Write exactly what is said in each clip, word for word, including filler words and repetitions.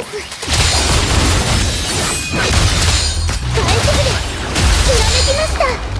です。大丈夫です。ひらめきました。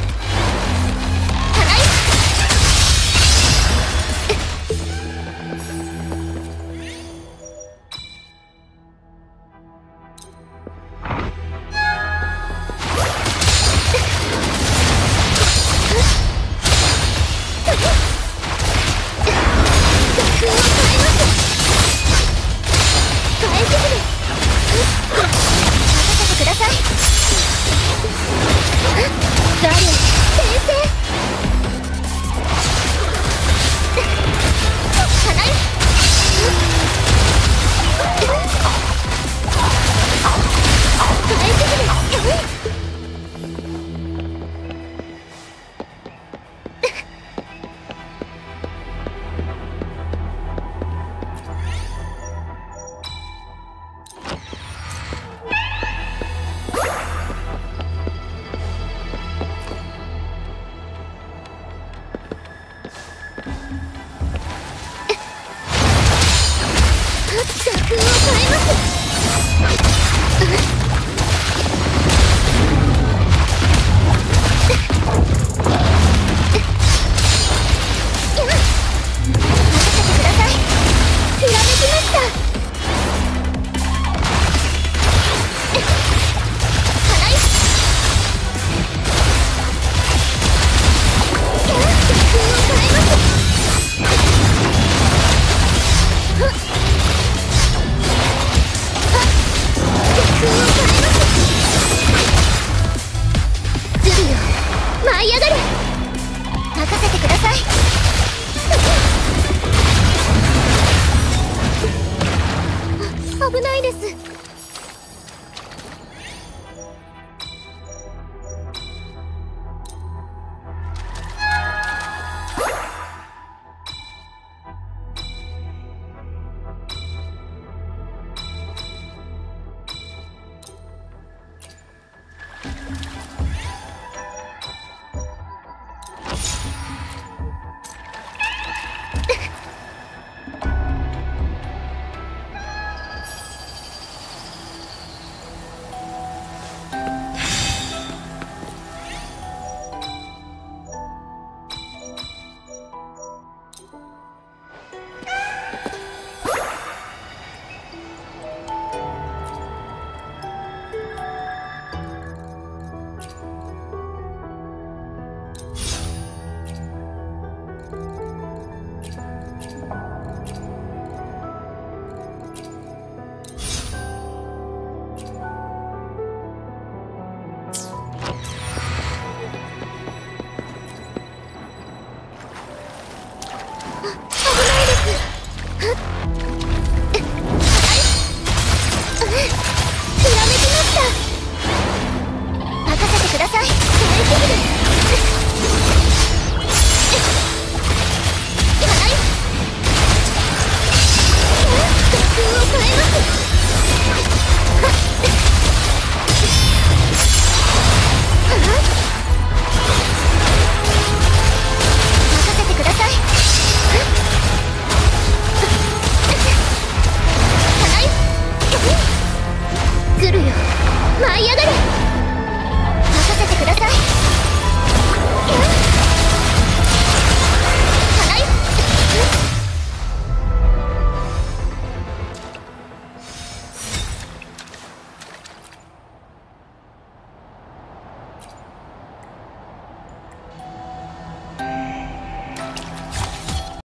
危ないです。